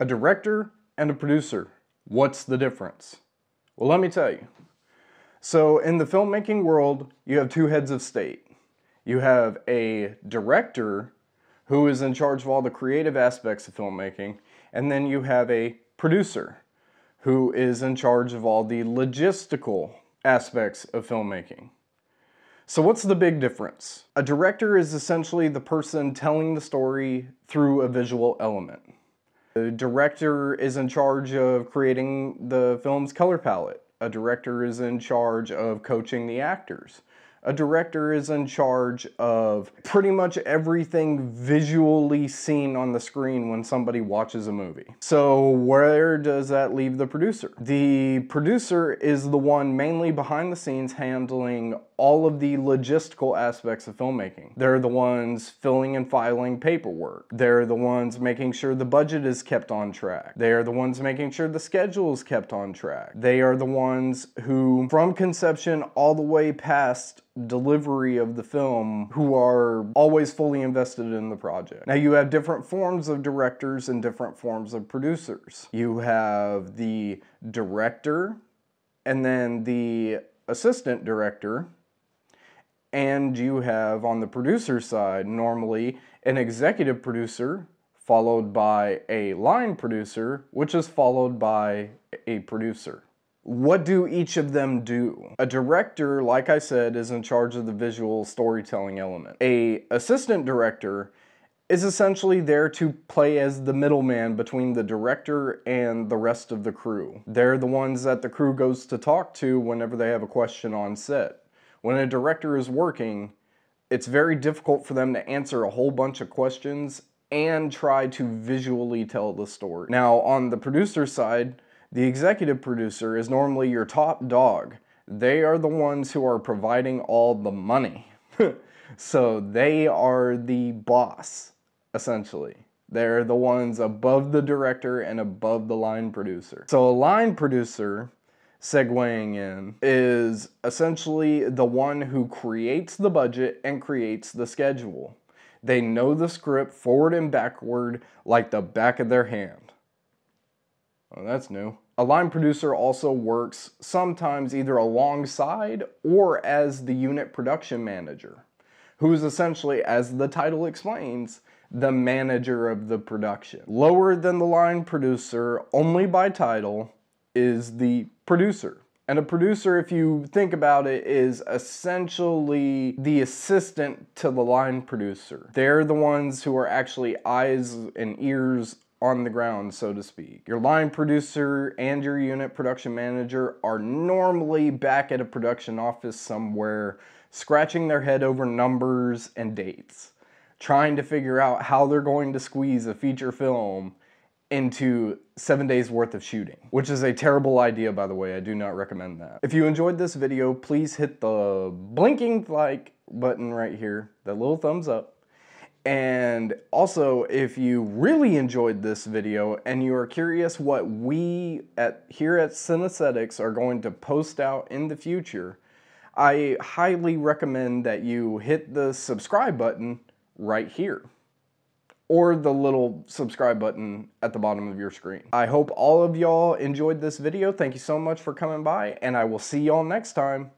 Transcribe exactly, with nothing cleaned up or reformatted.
a director and a producer. What's the difference? Well, let me tell you. So in the filmmaking world, you have two heads of state. You have a director who is in charge of all the creative aspects of filmmaking, and then you have a producer who is in charge of all the logistical aspects of filmmaking. So what's the big difference? A director is essentially the person telling the story through a visual element. The director is in charge of creating the film's color palette. A director is in charge of coaching the actors. A director is in charge of pretty much everything visually seen on the screen when somebody watches a movie. So where does that leave the producer? The producer is the one mainly behind the scenes handling all of the logistical aspects of filmmaking. They're the ones filling and filing paperwork. They're the ones making sure the budget is kept on track. They are the ones making sure the schedule is kept on track. They are the ones who, from conception all the way past delivery of the film, who are always fully invested in the project. Now you have different forms of directors and different forms of producers. You have the director, and then the assistant director, and you have, on the producer side, normally an executive producer followed by a line producer, which is followed by a producer. What do each of them do? A director, like I said, is in charge of the visual storytelling element. An assistant director is essentially there to play as the middleman between the director and the rest of the crew. They're the ones that the crew goes to talk to whenever they have a question on set. When a director is working, it's very difficult for them to answer a whole bunch of questions and try to visually tell the story. Now, on the producer side, the executive producer is normally your top dog. They are the ones who are providing all the money. So they are the boss, essentially. They're the ones above the director and above the line producer. So a line producer, segueing in, is essentially the one who creates the budget and creates the schedule. They know the script forward and backward like the back of their hand. Oh, that's new. A line producer also works sometimes either alongside or as the unit production manager, who is essentially, as the title explains, the manager of the production. Lower than the line producer, only by title, is the producer. And a producer, if you think about it, is essentially the assistant to the line producer. They're the ones who are actually eyes and ears on the ground, so to speak. Your line producer and your unit production manager are normally back at a production office somewhere, scratching their head over numbers and dates, trying to figure out how they're going to squeeze a feature film into seven days worth of shooting, which is a terrible idea, by the way. I do not recommend that. If you enjoyed this video, please hit the blinking like button right here, that little thumbs up. And also, if you really enjoyed this video and you are curious what we at here at Cinesthetics are going to post out in the future, I highly recommend that you hit the subscribe button right here, or the little subscribe button at the bottom of your screen. I hope all of y'all enjoyed this video. Thank you so much for coming by, and I will see y'all next time.